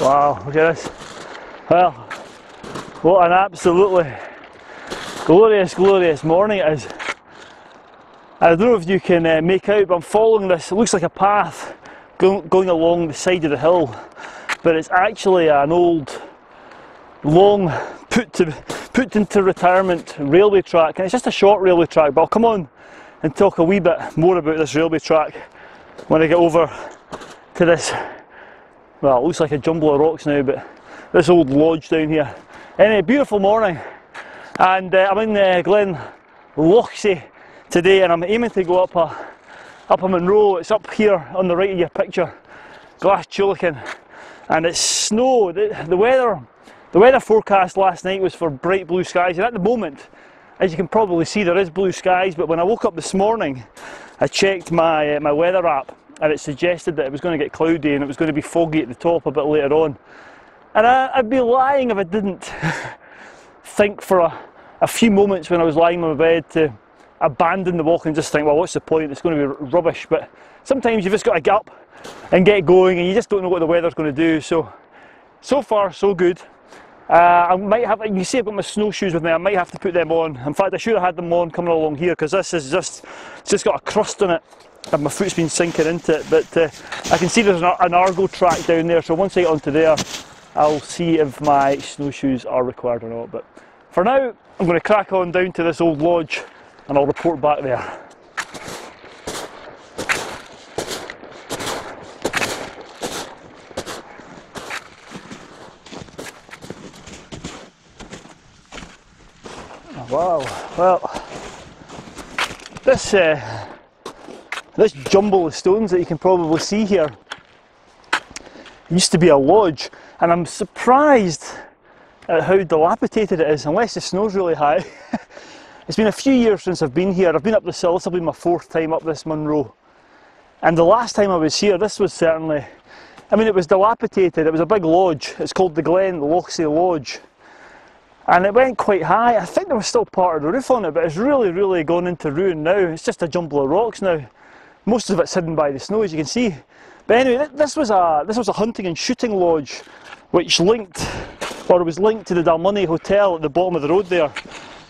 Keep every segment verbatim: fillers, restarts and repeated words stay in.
Wow, look at this. Well, what an absolutely glorious, glorious morning it is. I don't know if you can uh, make out, but I'm following this. It looks like a path go going along the side of the hill, but it's actually an old, long, put, to, put into retirement railway track. And it's just a short railway track, but I'll come on and talk a wee bit more about this railway track when I get over to this. Well, it looks like a jumble of rocks now, but this old lodge down here. Anyway, beautiful morning, and uh, I'm in uh, Glen Lochy today, and I'm aiming to go up a, up a Monroe. It's up here on the right of your picture, Glas Tulaichean, and it's snow. The, the weather, the weather forecast last night was for bright blue skies, and at the moment, as you can probably see, there is blue skies. But when I woke up this morning, I checked my uh, my weather app, and it suggested that it was going to get cloudy and it was going to be foggy at the top a bit later on. And I, I'd be lying if I didn't think for a, a few moments when I was lying on my bed to abandon the walk and just think, well, what's the point? It's going to be rubbish. But sometimes you've just got to get up and get going, and you just don't know what the weather's going to do. So, so far, so good. Uh, I might have, you can see I've got my snowshoes with me. I might have to put them on. In fact, I should have had them on coming along here, because this is just, it's just got a crust on it, and my foot's been sinking into it. But uh, I can see there's an, an Argo track down there, so once I get onto there, I'll see if my snowshoes are required or not. But for now, I'm going to crack on down to this old lodge, and I'll report back there. Wow, well, this uh, this jumble of stones that you can probably see here used to be a lodge, and I'm surprised at how dilapidated it is, unless the snow's really high. It's been a few years since I've been here. I've been up this hill. This will be my fourth time up this Monroe, and the last time I was here, this was certainly, I mean, it was dilapidated. It was a big lodge. It's called the Glen Lochy Lodge. And it went quite high. I think there was still part of the roof on it, but it's really, really gone into ruin now. It's just a jumble of rocks now. Most of it's hidden by the snow, as you can see. But anyway, this was a this was a hunting and shooting lodge, which linked, or was linked to the Dalmoney hotel at the bottom of the road there.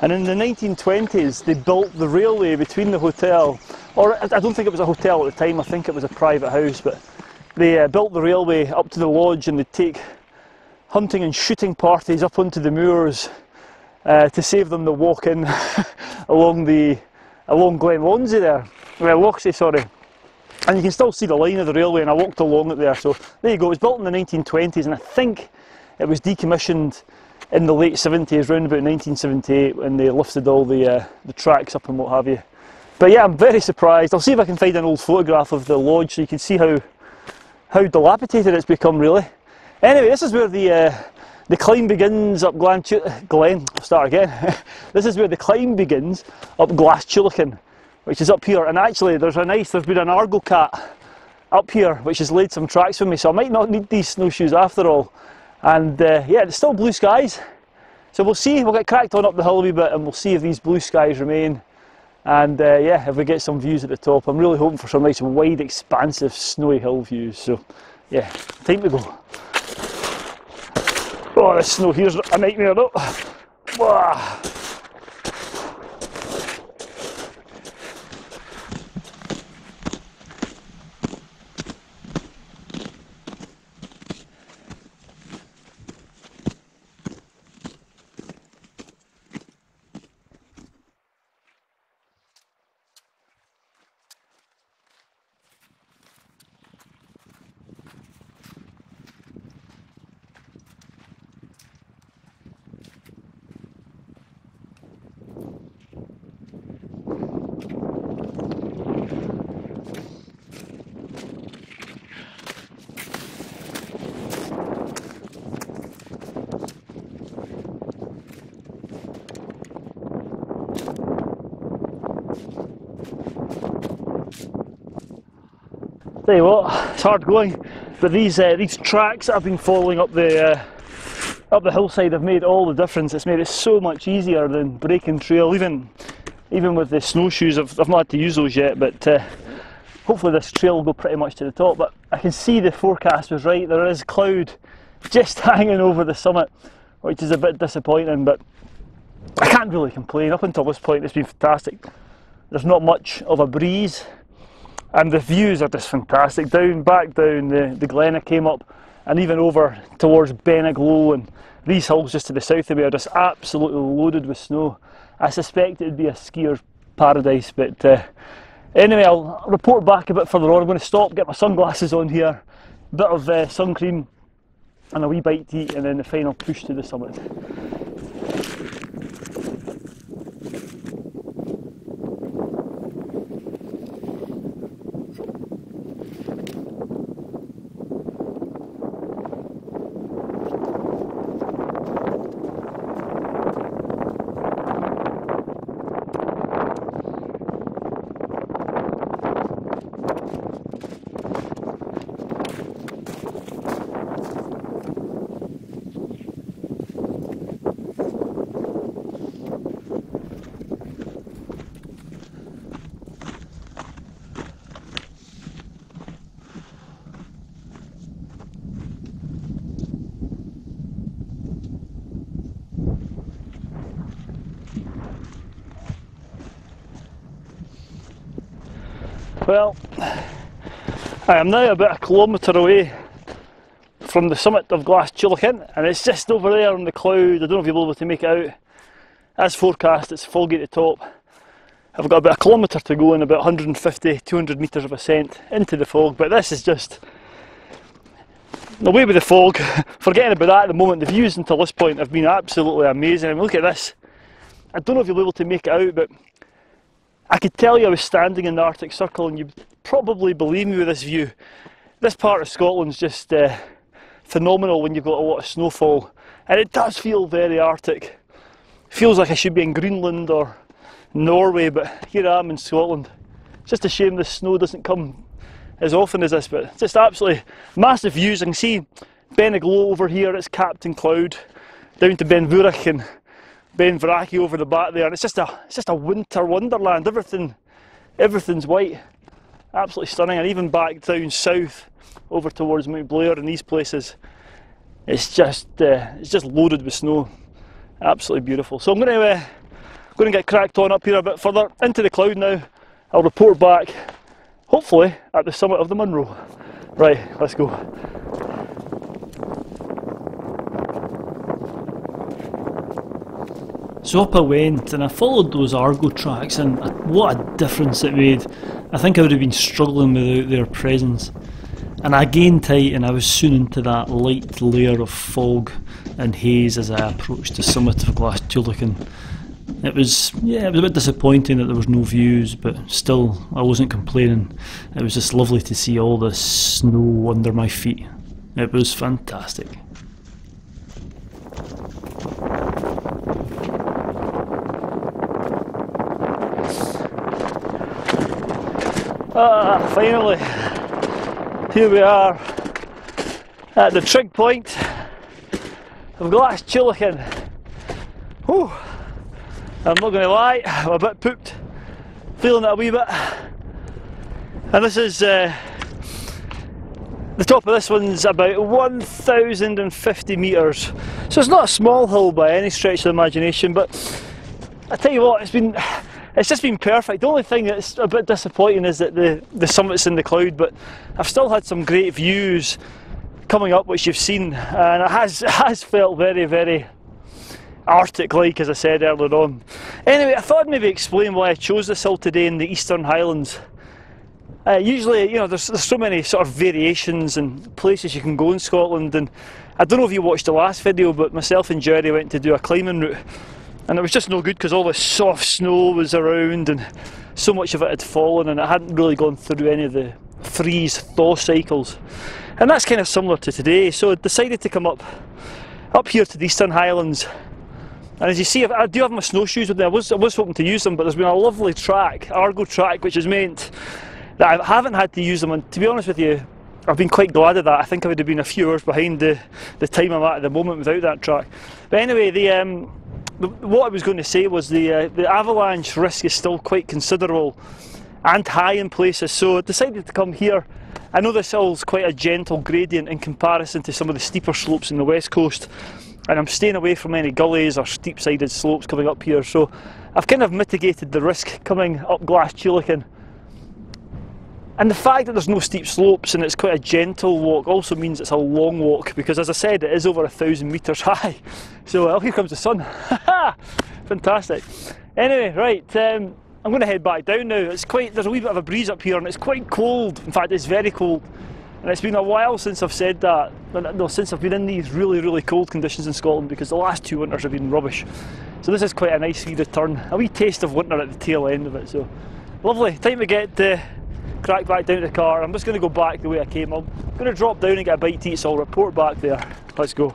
And in the nineteen twenties, they built the railway between the hotel, or I don't think it was a hotel at the time. I think it was a private house, but they uh, built the railway up to the lodge, and they'd take hunting and shooting parties up onto the moors uh, to save them the walk in along the along Glen Lochy there, well, Lochy, sorry. And you can still see the line of the railway, and I walked along it there. So there you go. It was built in the nineteen twenties, and I think it was decommissioned in the late seventies, round about nineteen seventy-eight, when they lifted all the uh, the tracks up and what have you. But yeah, I'm very surprised. I'll see if I can find an old photograph of the lodge so you can see how how dilapidated it's become, really. Anyway, this is where the uh, the climb begins up Glen Glen. I'll start again. This is where the climb begins up Glas Tulaichean, which is up here. And actually, there's a nice. There's been an Argo cat up here, which has laid some tracks for me. So I might not need these snowshoes after all. And uh, yeah, it's still blue skies. So we'll see. We'll get cracked on up the hill a wee bit, and we'll see if these blue skies remain. And uh, yeah, if we get some views at the top, I'm really hoping for some nice, wide, expansive, snowy hill views. So yeah, time to go. Oh, this snow here's a nightmare though. Wow. Tell you what, it's hard going, but these uh, these tracks that I've been following up the uh, up the hillside have made all the difference. It's made it so much easier than breaking trail, even even with the snowshoes. I've, I've not had to use those yet, but uh, hopefully this trail will go pretty much to the top. But I can see the forecast was right. There is cloud just hanging over the summit, which is a bit disappointing, but I can't really complain. Up until this point it's been fantastic. There's not much of a breeze and the views are just fantastic. Down, back down the, the glen I came up, and even over towards Beinn a'Ghlo, and these hills just to the south of me are just absolutely loaded with snow. I suspect it would be a skier's paradise, but uh, anyway, I'll report back a bit further on. I'm going to stop, get my sunglasses on here, bit of uh, sun cream and a wee bite to eat, and then the final push to the summit. Well, I am now about a kilometre away from the summit of Glas Tulaichean, and it's just over there on the cloud. I don't know if you'll be able to make it out. As forecast, it's foggy at the top. I've got about a kilometre to go and about one hundred fifty to two hundred metres of ascent into the fog, but this is just away with the fog. Forgetting about that at the moment, the views until this point have been absolutely amazing. I mean, look at this. I don't know if you'll be able to make it out, but I could tell you I was standing in the Arctic Circle, and you'd probably believe me with this view. This part of Scotland's just uh, phenomenal when you've got a lot of snowfall, and it does feel very Arctic. Feels like I should be in Greenland or Norway, but here I am in Scotland. It's just a shame the snow doesn't come as often as this, but just absolutely massive views. I can see Beinn a'Ghlo over here, it's capped in cloud, down to Ben Vuirich and Ben Vuirich over the back there, and it's just a it's just a winter wonderland. Everything, everything's white, absolutely stunning. And even back down south, over towards Mount Blair and these places, it's just uh, it's just loaded with snow, absolutely beautiful. So I'm going to uh, going to get cracked on up here a bit further into the cloud now. I'll report back, hopefully at the summit of the Munro. Right, let's go. So up I went, and I followed those Argo tracks, and what a difference it made. I think I would have been struggling without their presence. And I gained height, and I was soon into that light layer of fog and haze as I approached the summit of Glas Tulaichean. It was, yeah, it was a bit disappointing that there was no views, but still, I wasn't complaining. It was just lovely to see all the snow under my feet. It was fantastic. Ah, finally, here we are at the trig point of Glas Tulaichean. Whew, I'm not going to lie, I'm a bit pooped, feeling it a wee bit. And this is, uh, the top of this one's about one thousand fifty metres, so it's not a small hill by any stretch of the imagination, but I tell you what, it's been... It's just been perfect. The only thing that's a bit disappointing is that the, the summit's in the cloud, but I've still had some great views coming up, which you've seen, and it has, it has felt very, very Arctic-like, as I said earlier on. Anyway, I thought I'd maybe explain why I chose this hill today in the Eastern Highlands. Uh, usually, you know, there's, there's so many sort of variations and places you can go in Scotland, and I don't know if you watched the last video, but myself and Jerry went to do a climbing route. And it was just no good because all the soft snow was around and so much of it had fallen, and it hadn't really gone through any of the freeze-thaw cycles. And that's kind of similar to today, so I decided to come up up here to the Eastern Highlands. And as you see, I do have my snowshoes with me. I was, I was hoping to use them, but there's been a lovely track, Argo track, which has meant that I haven't had to use them, and to be honest with you, I've been quite glad of that. I think I would have been a few hours behind the, the time I'm at at the moment without that track. But anyway, the... Um, What I was going to say was the, uh, the avalanche risk is still quite considerable and high in places, so I decided to come here I know this hill's quite a gentle gradient in comparison to some of the steeper slopes in the west coast, and I'm staying away from any gullies or steep-sided slopes coming up here, so I've kind of mitigated the risk coming up Glas Tulaichean. And the fact that there's no steep slopes and it's quite a gentle walk also means it's a long walk, because as I said, it is over a thousand metres high. So, oh, here comes the sun. Fantastic. Anyway, right, um, I'm going to head back down now. It's quite, there's a wee bit of a breeze up here and it's quite cold. In fact, it's very cold. And it's been a while since I've said that, no, since I've been in these really, really cold conditions in Scotland, because the last two winters have been rubbish. So this is quite a nice wee return, a wee taste of winter at the tail end of it. So, lovely. Time to get... Uh, crack back down to the car. I'm just going to go back the way I came. I'm going to drop down and get a bite to eat, so I'll report back there. Let's go.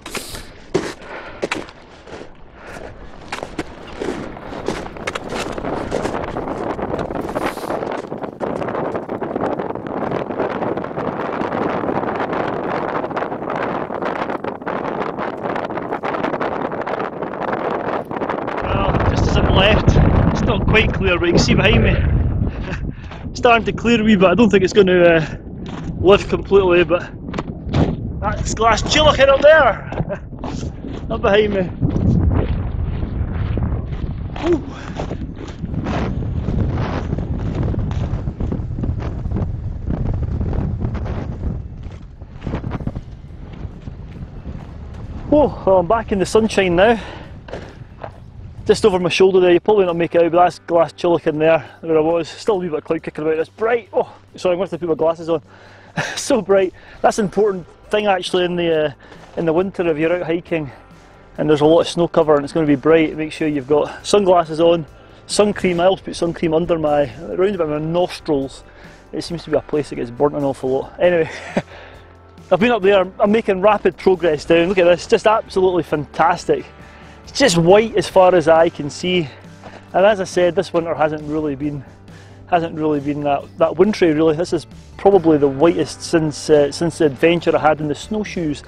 Well, just as I've left, it's not quite clear, but you can see behind me. Starting to clear a wee bit. I don't think it's going to uh, lift completely, but that's Glas Tulaichean up there, up behind me. Ooh. Oh, well, I'm back in the sunshine now. Just over my shoulder there, you probably not make it out, but that's Glas Tulaichean there, where I was. Still a wee bit of cloud kicking about. It's bright. Oh, sorry, I'm going to have to put my glasses on. So bright. That's an important thing actually in the uh, in the winter, if you're out hiking and there's a lot of snow cover and it's going to be bright. Make sure you've got sunglasses on, sun cream. I also put sun cream under my, around about my nostrils. It seems to be a place that gets burnt an awful lot. Anyway, I've been up there. I'm making rapid progress down. Look at this, just absolutely fantastic. It's just white as far as I can see, and as I said, this winter hasn't really been hasn't really been that that wintry really. This is probably the whitest since uh, since the adventure I had in the snowshoes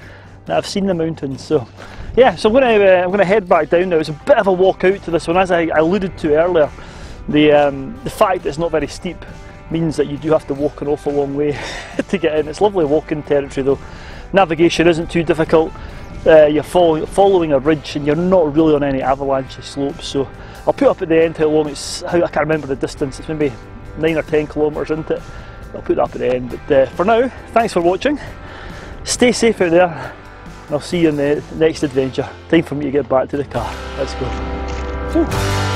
that I've seen the mountains. So yeah, so I'm going to uh, I'm going to head back down now. It's a bit of a walk out to this one, as I alluded to earlier. The um, the fact that it's not very steep means that you do have to walk an awful long way to get in. It's lovely walking territory though. Navigation isn't too difficult. Uh, you're follow, following a ridge and you're not really on any avalanche slopes, so I'll put up at the end how long it's, how, I can't remember the distance, it's maybe nine or ten kilometres into it. I'll put that up at the end, but uh, for now, thanks for watching, stay safe out there, and I'll see you in the next adventure. Time for me to get back to the car, let's go. Ooh.